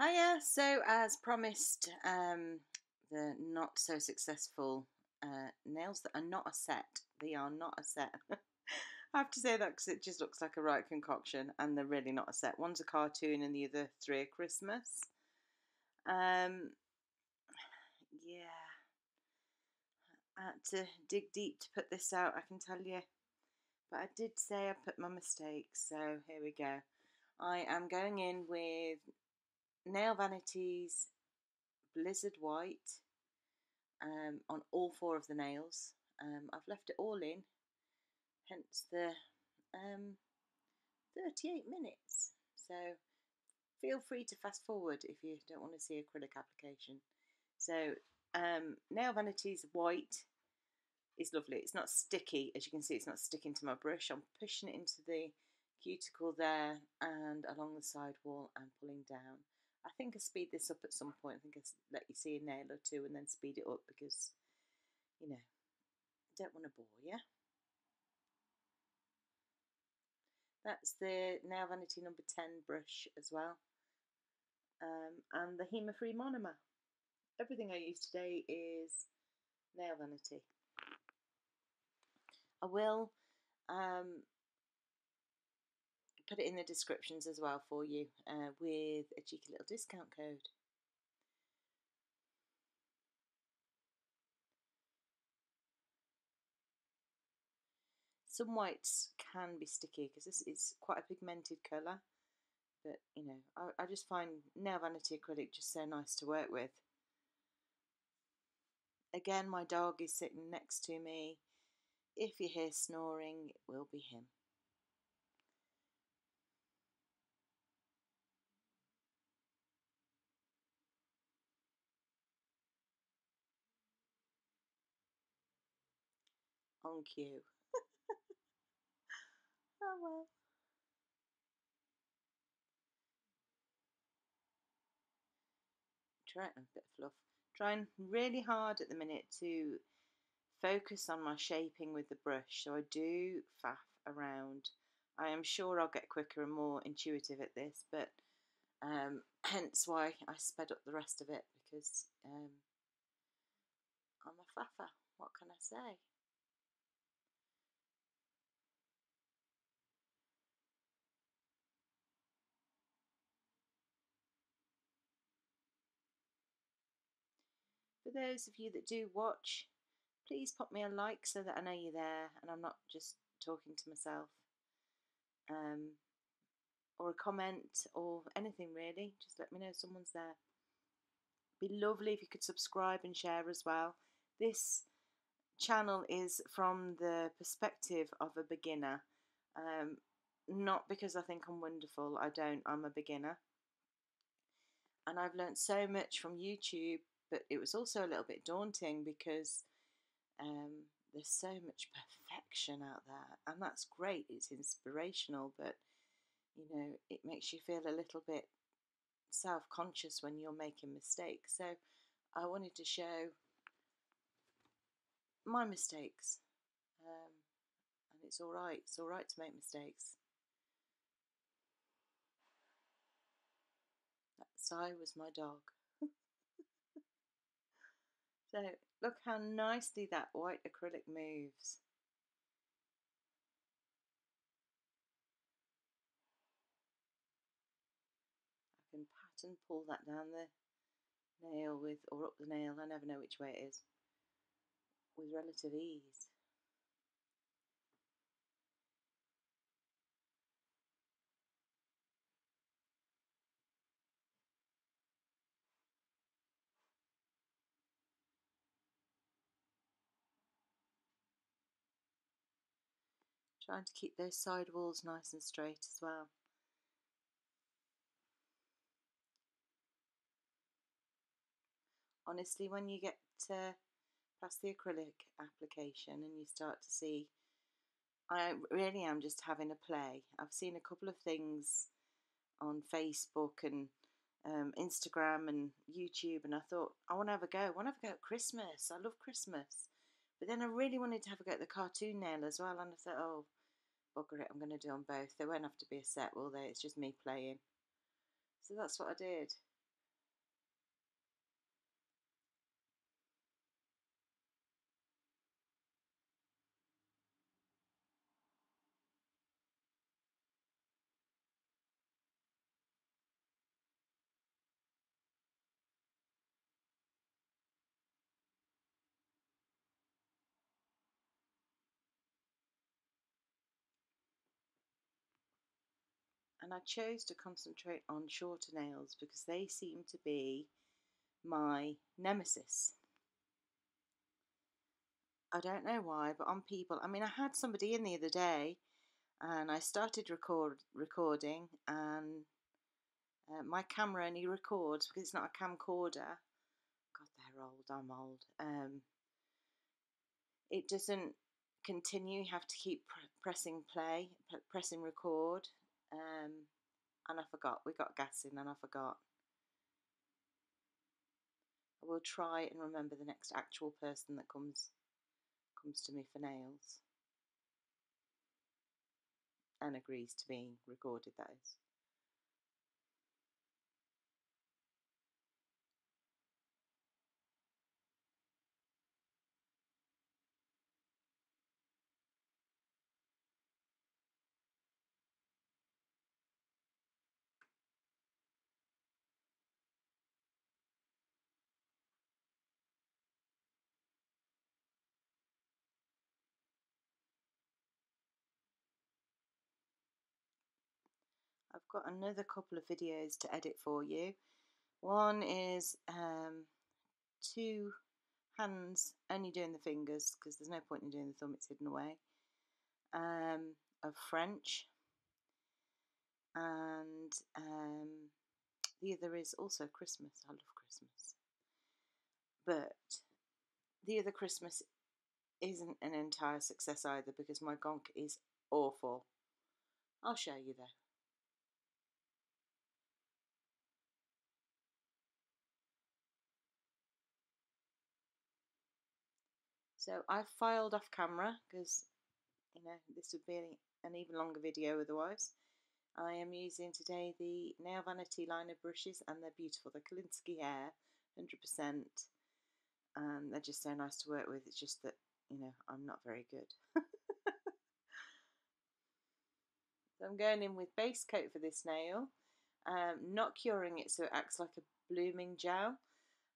Hiya, so as promised, the not so successful nails that are not a set. They are not a set. I have to say that because it just looks like a right concoction and they're really not a set. One's a cartoon and the other three are Christmas. Yeah. I had to dig deep to put this out, I can tell you. But I did say I put my mistakes, so here we go. I am going in with Nail Vanity's Blizzard White on all four of the nails. I've left it all in, hence the 38 minutes. So feel free to fast forward if you don't want to see acrylic application. So Nail Vanity's white is lovely. It's not sticky, as you can see, it's not sticking to my brush. I'm pushing it into the cuticle there and along the side wall and pulling down. I think I speed this up at some point. I think I let you see a nail or two and then speed it up because, you know, I don't want to bore you. That's the Nail Vanity number 10 brush as well. And the Hema Free Monomer. Everything I use today is Nail Vanity. I will put it in the descriptions as well for you with a cheeky little discount code. Some whites can be sticky because this is quite a pigmented colour, but you know, I just find Nail Vanity acrylic just so nice to work with. Again, my dog is sitting next to me. If you hear snoring, it will be him. On cue. Oh well. Try a bit of fluff. Trying really hard at the minute to focus on my shaping with the brush, so I do faff around. I am sure I'll get quicker and more intuitive at this, but hence why I sped up the rest of it, because I'm a faffer, what can I say? For those of you that do watch, please pop me a like so that I know you're there and I'm not just talking to myself. Or a comment or anything really, just let me know someone's there. It'd be lovely if you could subscribe and share as well. This channel is from the perspective of a beginner. Not because I think I'm wonderful, I don't, I'm a beginner. And I've learned so much from YouTube. But it was also a little bit daunting because there's so much perfection out there, and that's great, it's inspirational, but you know, it makes you feel a little bit self-conscious when you're making mistakes. So I wanted to show my mistakes, and it's alright to make mistakes. That sigh was my dog. So look how nicely that white acrylic moves. I can pat and pull that down the nail with, or up the nail, I never know which way it is, with relative ease. Trying to keep those side walls nice and straight as well. Honestly, when you get past the acrylic application and you start to see, I really am just having a play. I've seen a couple of things on Facebook and Instagram and YouTube, and I thought, I want to have a go. I want to have a go at Christmas. I love Christmas. But then I really wanted to have a go at the cartoon nail as well, and I thought, oh, bugger it, I'm going to do on both. They won't have to be a set, will they? It's just me playing. So that's what I did. and I chose to concentrate on shorter nails because they seem to be my nemesis. I don't know why, but on people, I mean, I had somebody in the other day and I started recording and my camera only records because it's not a camcorder. God, they're old, I'm old. It doesn't continue, you have to keep pressing play, pressing record, and I forgot, we got gas in and I forgot. I will try and remember the next actual person that comes to me for nails and agrees to being recorded, that is. Got another couple of videos to edit for you. One is two hands only doing the fingers because there's no point in doing the thumb, it's hidden away, of French, and the other is also Christmas. I love Christmas, but the other Christmas isn't an entire success either because my gonk is awful. I'll show you though. So I filed off camera because, you know, this would be an even longer video otherwise. I am using today the Nail Vanity liner brushes and they're beautiful. They're Kolinsky hair, 100%. They're just so nice to work with. It's just that, you know, I'm not very good. So I'm going in with base coat for this nail. Not curing it so it acts like a blooming gel.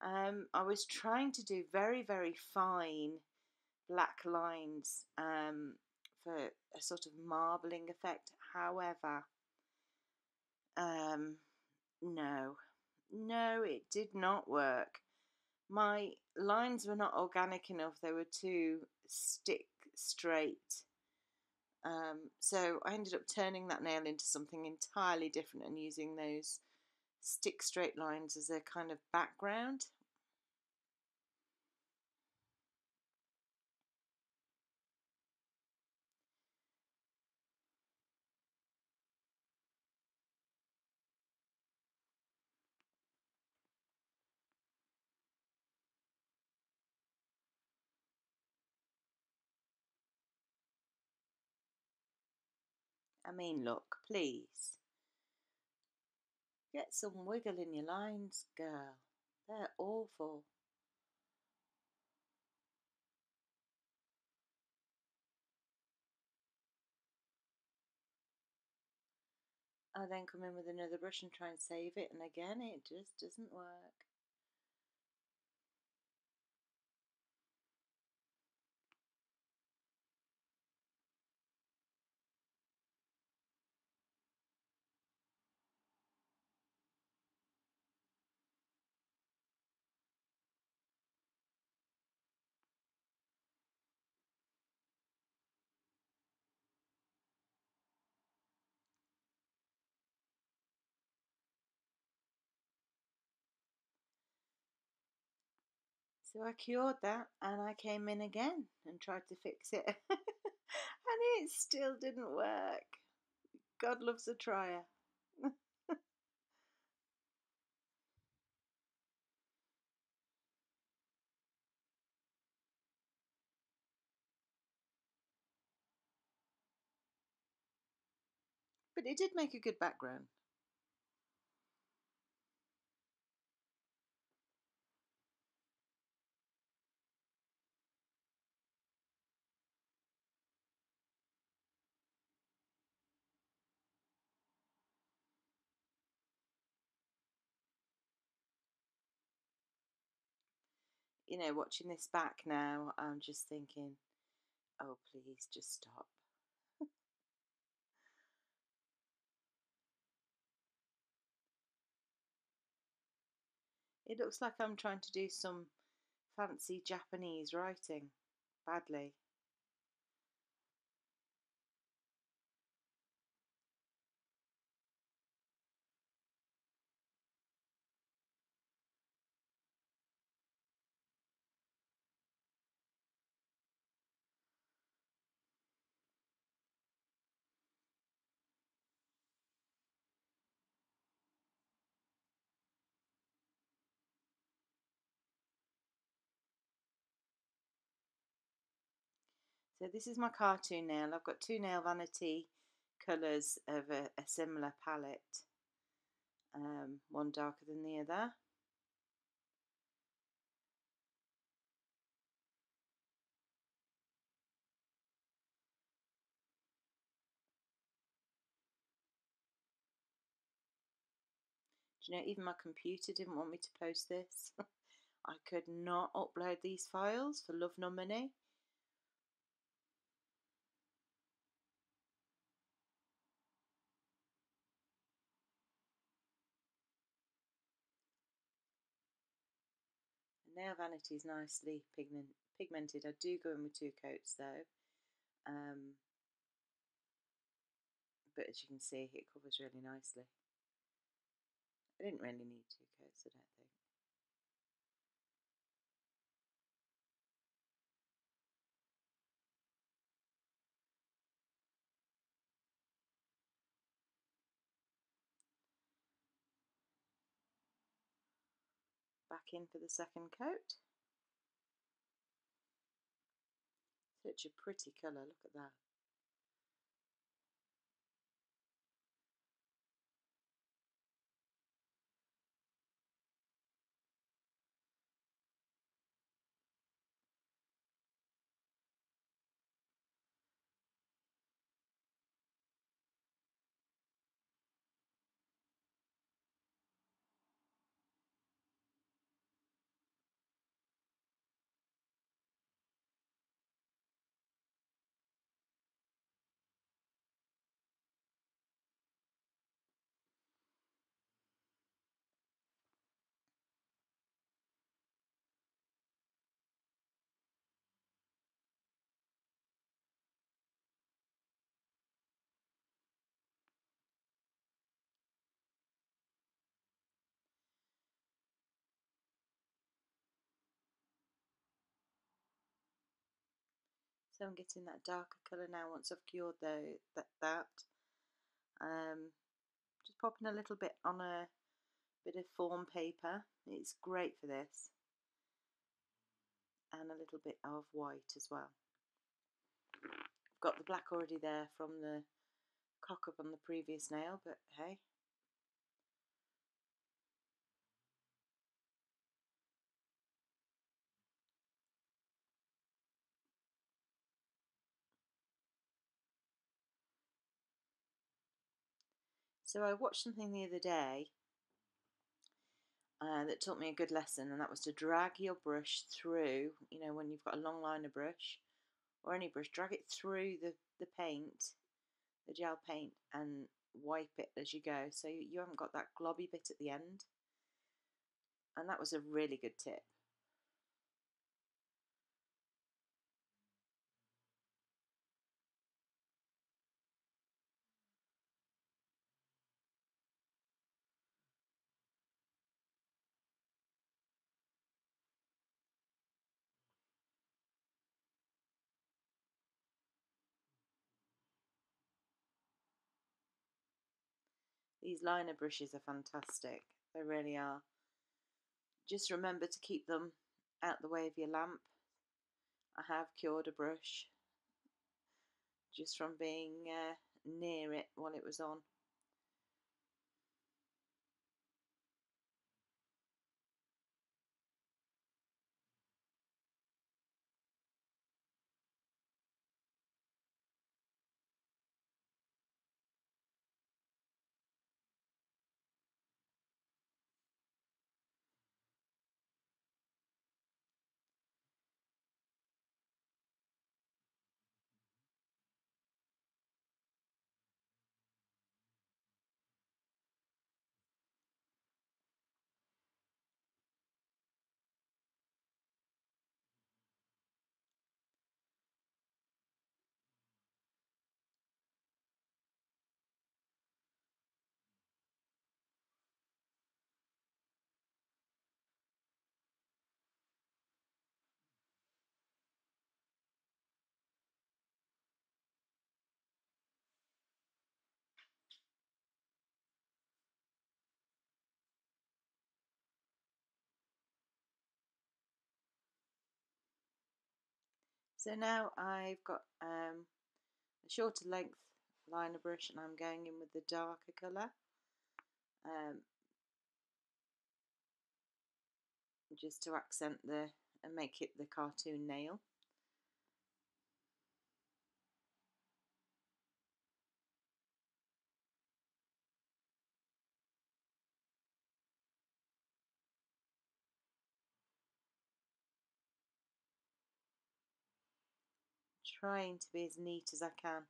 I was trying to do very, very fine black lines for a sort of marbling effect. However, no, it did not work. My lines were not organic enough. They were too stick straight. So I ended up turning that nail into something entirely different and using those stick straight lines as a kind of background. I mean, look, please. Get some wiggle in your lines, girl. They're awful. I then come in with another brush and try and save it, and again, it just doesn't work. So I cured that and I came in again and tried to fix it and it still didn't work. God loves a trier. But it did make a good background. You know, watching this back now, I'm just thinking, oh, please, just stop. It looks like I'm trying to do some fancy Japanese writing badly. So this is my cartoon nail. I've got two Nail Vanity colours of a similar palette, one darker than the other. Do you know, even my computer didn't want me to post this. I could not upload these files for love nor money. Nail Vanity is nicely pigmented. I do go in with two coats though, but as you can see, it covers really nicely. I didn't really need two coats, I don't think. Back in for the second coat. Such a pretty colour, look at that. So I'm getting that darker colour now once I've cured that. Just popping a little bit on a bit of form paper. It's great for this. And a little bit of white as well. I've got the black already there from the cock up on the previous nail, but hey. So I watched something the other day that taught me a good lesson, and that was to drag your brush through, you know, when you've got a long liner brush or any brush, drag it through the paint, the gel paint, and wipe it as you go so you haven't got that globby bit at the end. And that was a really good tip. These liner brushes are fantastic, they really are. Just remember to keep them out the way of your lamp. I have cured a brush just from being near it while it was on. So now I've got a shorter length liner brush and I'm going in with the darker colour. Just to accent the and make it the cartoon nail. Trying to be as neat as I can.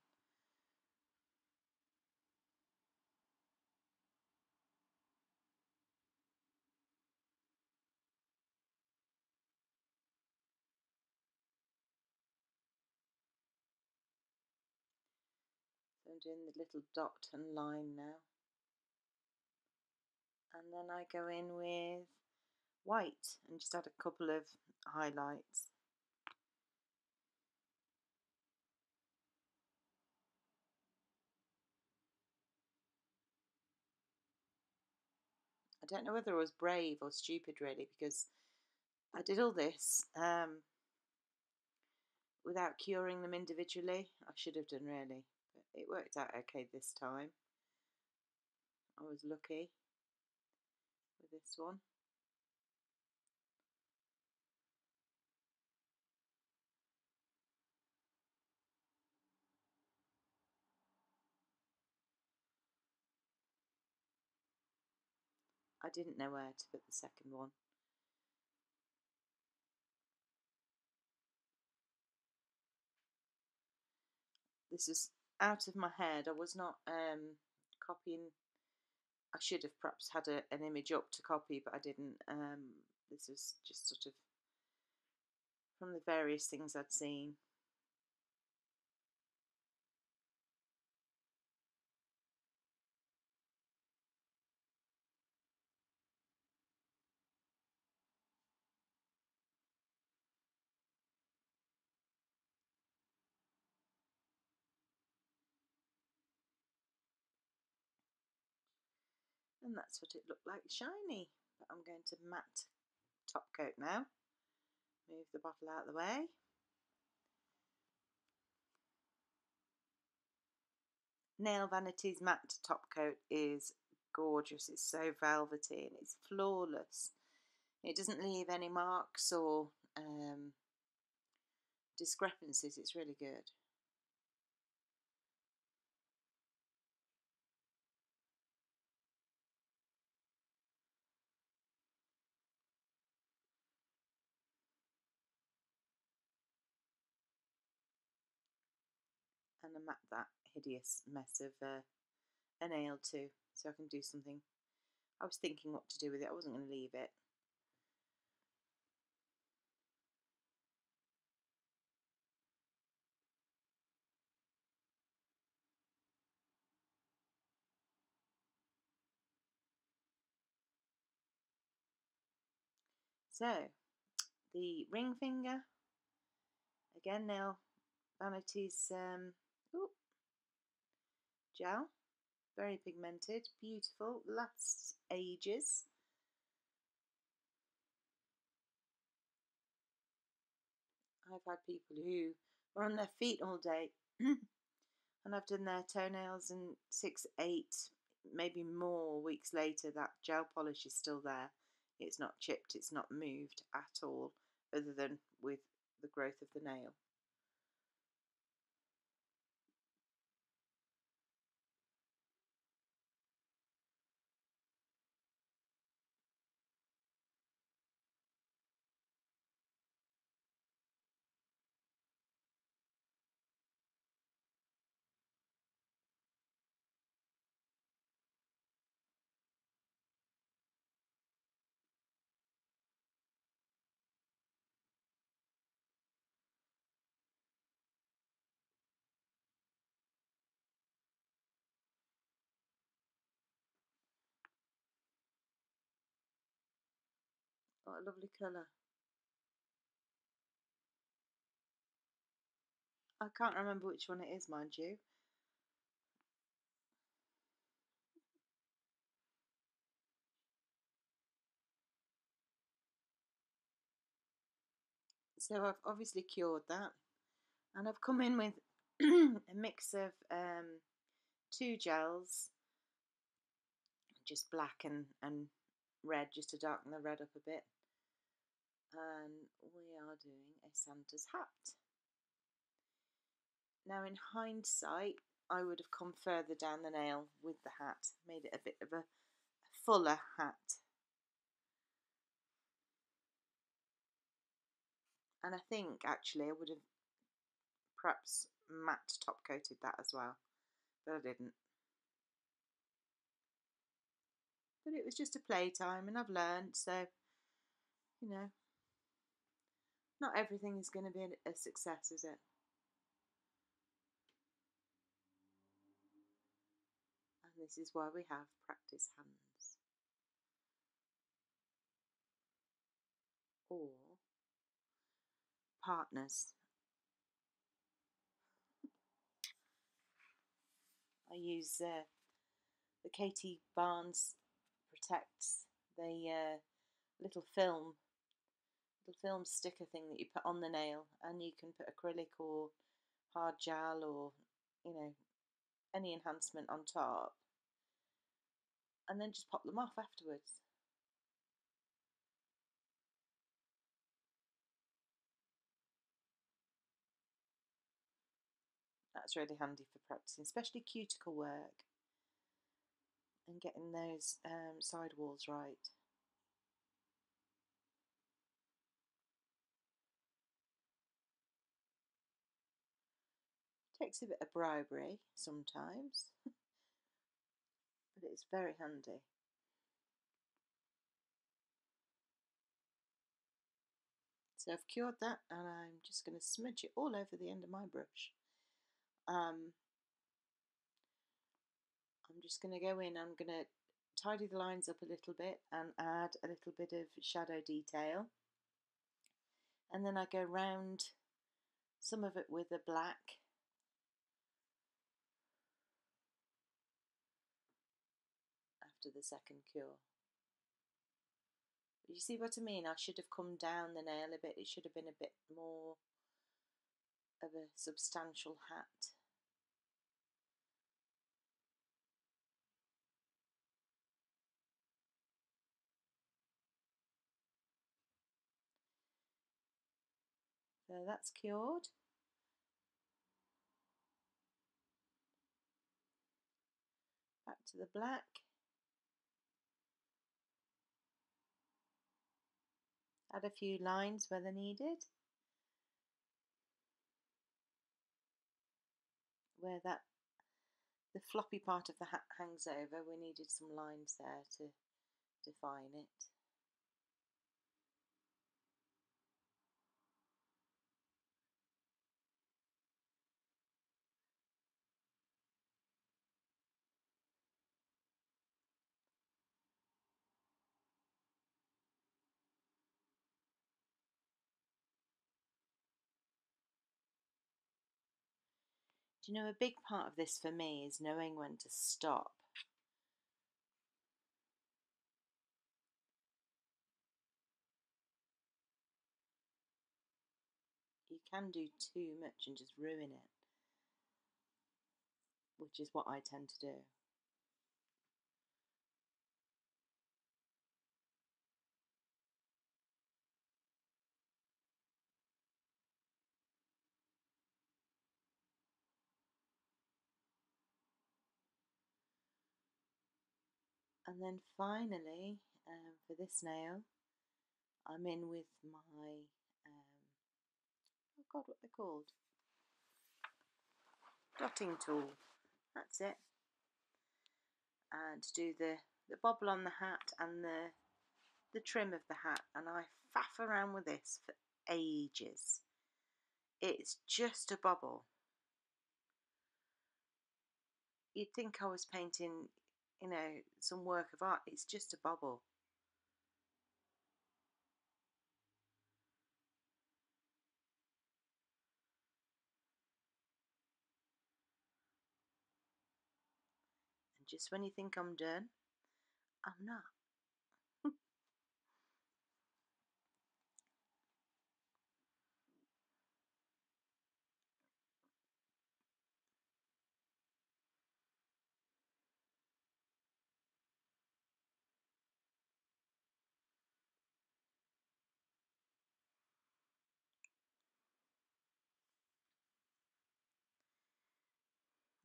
So I'm doing the little dot and line now. And then I go in with white and just add a couple of highlights. I don't know whether I was brave or stupid really, because I did all this without curing them individually. I should have done really, but it worked out okay this time. I was lucky with this one. I didn't know where to put the second one. This is out of my head. I was not copying. I should have perhaps had an image up to copy, but I didn't. This was just sort of from the various things I'd seen. And that's what it looked like, shiny. But I'm going to matte top coat now. Move the bottle out of the way. Nail Vanity's matte top coat is gorgeous. It's so velvety and it's flawless. It doesn't leave any marks or discrepancies. It's really good. And map that hideous mess of a nail too, so I can do something. I was thinking what to do with it. I wasn't going to leave it. So the ring finger again, Nail Vanity's gel, very pigmented, beautiful, lasts ages. I've had people who were on their feet all day and I've done their toenails and 6, 8, maybe more weeks later that gel polish is still there. It's not chipped, it's not moved at all, other than with the growth of the nail. What a lovely colour. I can't remember which one it is, mind you. So I've obviously cured that. And I've come in with a mix of two gels, just black and red, just to darken the red up a bit. And we are doing a Santa's hat. Now, in hindsight, I would have come further down the nail with the hat, made it a bit of a fuller hat. And I think, actually, I would have perhaps matte top-coated that as well, but I didn't. But it was just a playtime, and I've learned, so, you know, not everything is going to be a success, is it? This is why we have practice hands, or partners. I use the Katie Barnes Protects, the little film sticker thing that you put on the nail, and you can put acrylic or hard gel or, you know, any enhancement on top. And then just pop them off afterwards. That's really handy for practicing, especially cuticle work and getting those side walls right. Takes a bit of bribery sometimes. But it's very handy. So I've cured that, and I'm just going to smudge it all over the end of my brush. I'm just going to go in, I'm going to tidy the lines up a little bit and add a little bit of shadow detail. And then I go round some of it with a black. The second cure. You see what I mean? I should have come down the nail a bit. It should have been a bit more of a substantial hat. So that's cured. Back to the black. Add a few lines where they're needed, where that the floppy part of the hat hangs over. We needed some lines there to define it. You know, a big part of this for me is knowing when to stop. You can do too much and just ruin it, which is what I tend to do. And then finally, for this nail, I'm in with my, oh God, what they're called? Dotting tool, that's it. And to do the bobble on the hat and the trim of the hat. And I faff around with this for ages. It's just a bobble. You'd think I was painting, you know, some work of art. It's just a bobble. And just when you think I'm done, I'm not.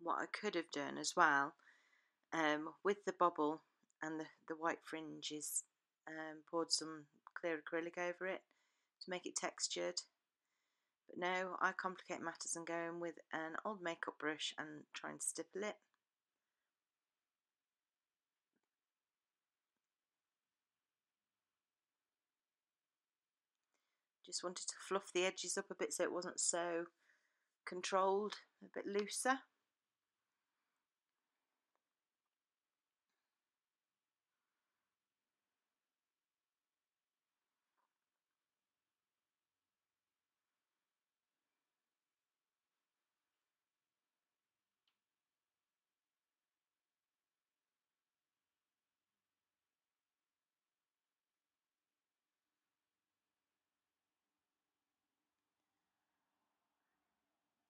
what I could have done as well with the bobble and the white fringes, poured some clear acrylic over it to make it textured. But no, I complicate matters and go in with an old makeup brush and try and stipple it. Just wanted to fluff the edges up a bit so it wasn't so controlled, a bit looser.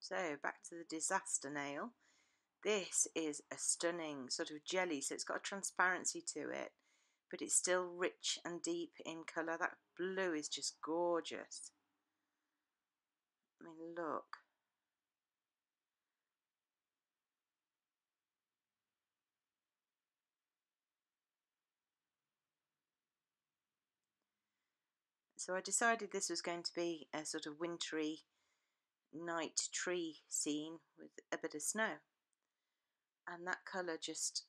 So back to the disaster nail. This is a stunning sort of jelly, so it's got a transparency to it, but it's still rich and deep in colour. That blue is just gorgeous. I mean, look. So I decided this was going to be a sort of wintry night tree scene with a bit of snow, and that colour just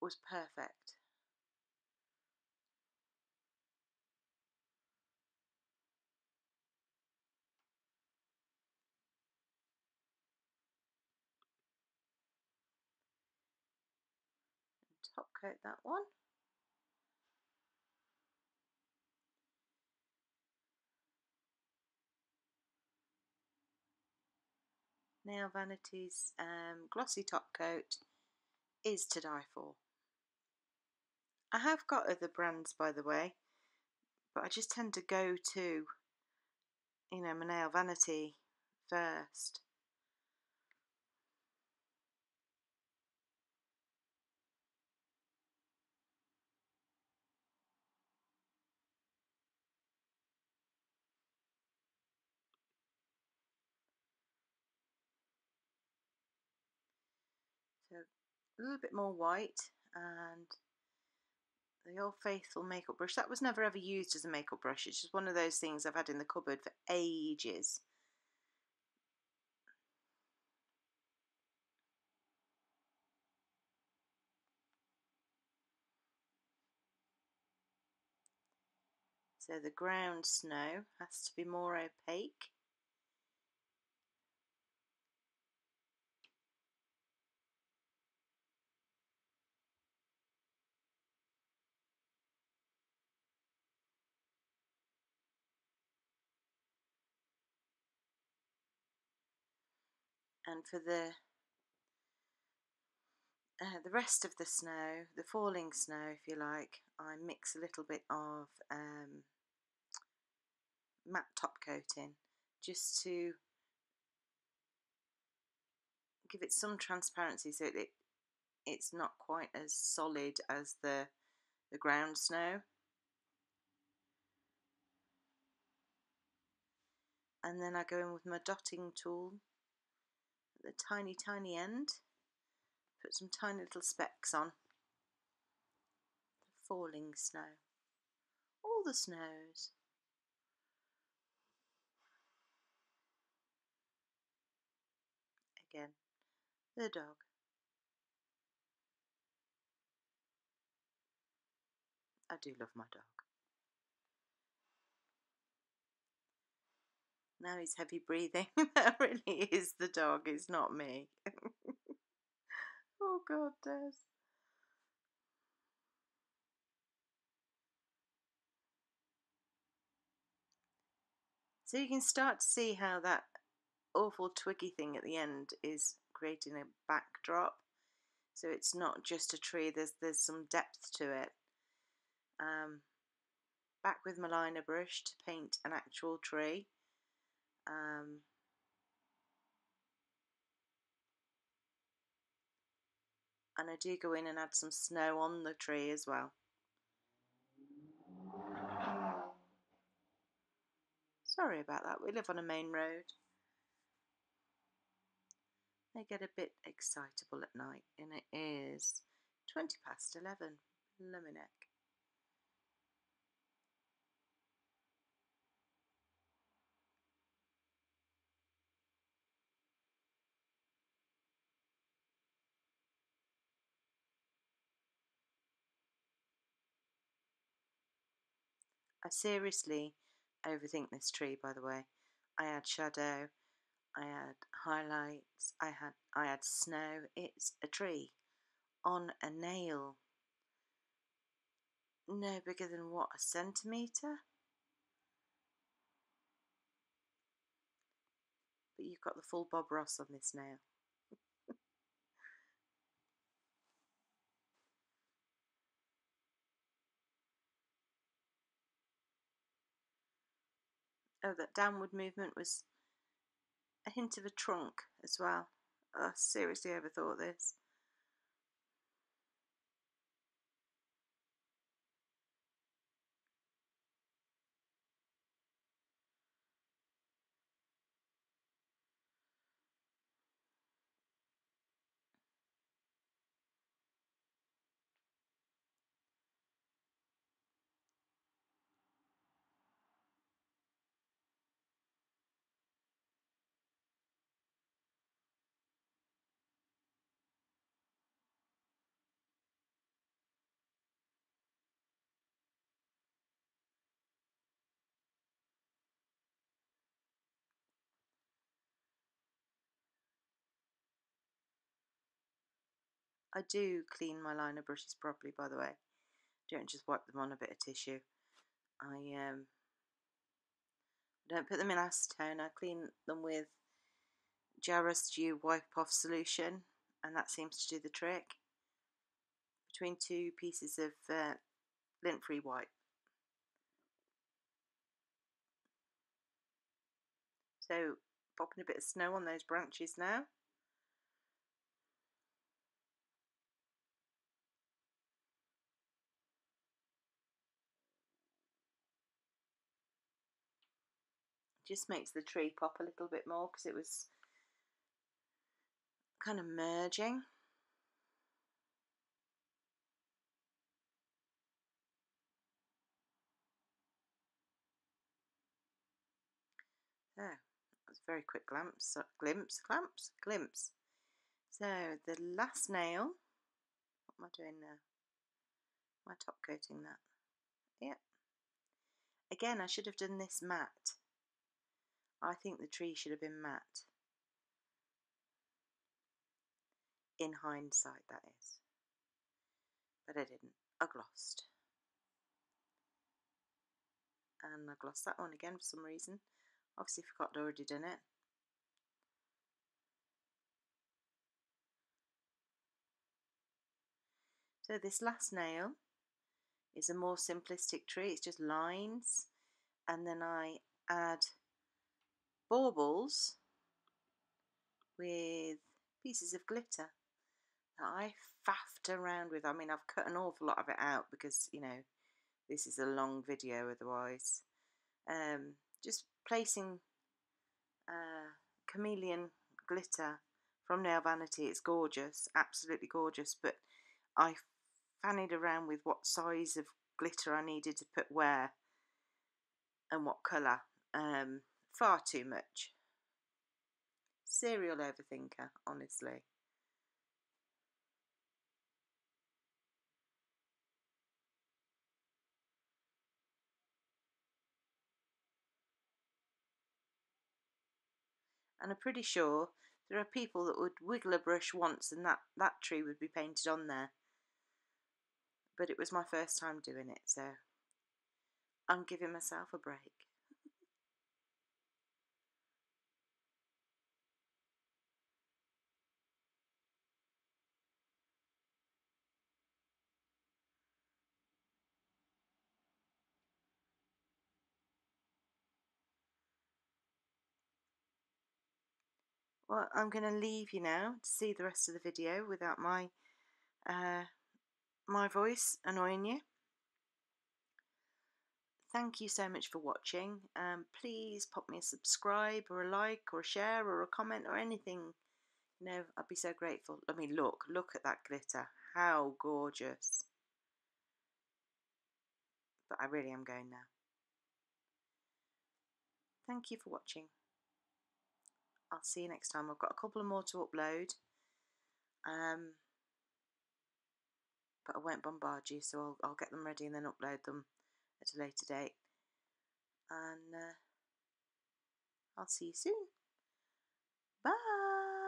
was perfect. Top coat that one. Nail Vanity's glossy top coat is to die for. I have got other brands, by the way, but I just tend to go to, you know, my Nail Vanity first. A little bit more white, and the old faithful makeup brush. That was never ever used as a makeup brush. It's just one of those things I've had in the cupboard for ages. So the ground snow has to be more opaque. And for the rest of the snow, the falling snow, if you like, I mix a little bit of matte top coat in, just to give it some transparency, so it's not quite as solid as the ground snow. And then I go in with my dotting tool, the tiny end, put some tiny little specks on the falling snow, all the snows. Again, the dog. I do love my dog. Now he's heavy breathing. That really is the dog, it's not me. Oh God, Des. So you can start to see how that awful twiggy thing at the end is creating a backdrop. So it's not just a tree, there's some depth to it. Back with my liner brush to paint an actual tree. And I do go in and add some snow on the tree as well. Sorry about that, we live on a main road. They get a bit excitable at night, and it is 11:20. Lumineck. I seriously overthink this tree, by the way. I add shadow, I add highlights, I add snow. It's a tree on a nail. No bigger than what, a centimetre? But you've got the full Bob Ross on this nail. Oh, that downward movement was a hint of a trunk as well. I seriously overthought this. I do clean my liner brushes properly, by the way. Don't just wipe them on a bit of tissue. I don't put them in acetone. I clean them with Jarrosdew Wipe-Off Solution, and that seems to do the trick. Between two pieces of lint-free wipe. So, popping a bit of snow on those branches now. Just makes the tree pop a little bit more because it was kind of merging. There, that was a very quick glimpse. So the last nail, what am I doing now? Am I top coating that? Yep. Again, I should have done this matte. I think the tree should have been matte. In hindsight, that is. But I didn't. I glossed. And I glossed that one again for some reason. Obviously forgot I'd already done it. So this last nail is a more simplistic tree. It's just lines. And then I add baubles with pieces of glitter that I faffed around with. I mean, I've cut an awful lot of it out because, you know, this is a long video otherwise. Just placing chameleon glitter from Nail Vanity. It's gorgeous, absolutely gorgeous, but I fannied around with what size of glitter I needed to put where and what colour. Far too much. Serial overthinker, honestly. And I'm pretty sure there are people that would wiggle a brush once and that tree would be painted on there. But it was my first time doing it, so I'm giving myself a break. Well, I'm going to leave you now to see the rest of the video without my my voice annoying you. Thank you so much for watching. Please pop me a subscribe or a like or a share or a comment or anything. No, I'd be so grateful. I mean, look at that glitter. How gorgeous. But I really am going now. Thank you for watching. I'll see you next time. I've got a couple of more to upload. But I won't bombard you, so I'll get them ready and then upload them at a later date. And I'll see you soon. Bye!